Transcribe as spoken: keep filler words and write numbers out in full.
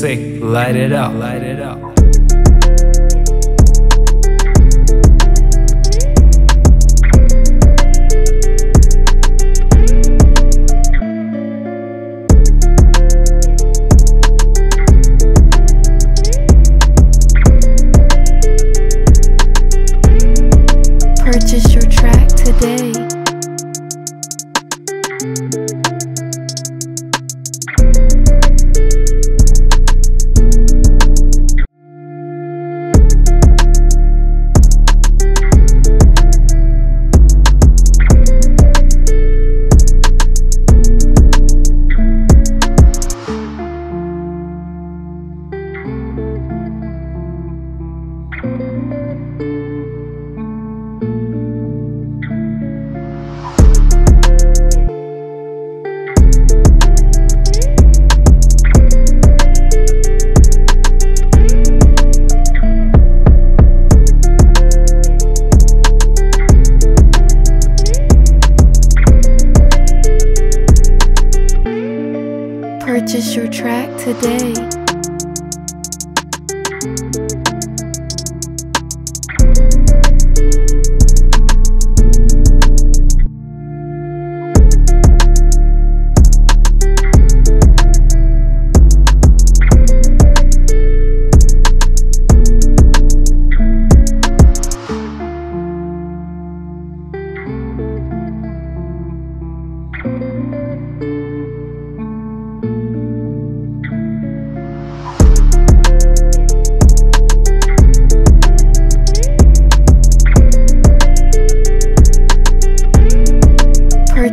say, light it up, light it up. Purchase your track today. Purchase your track today.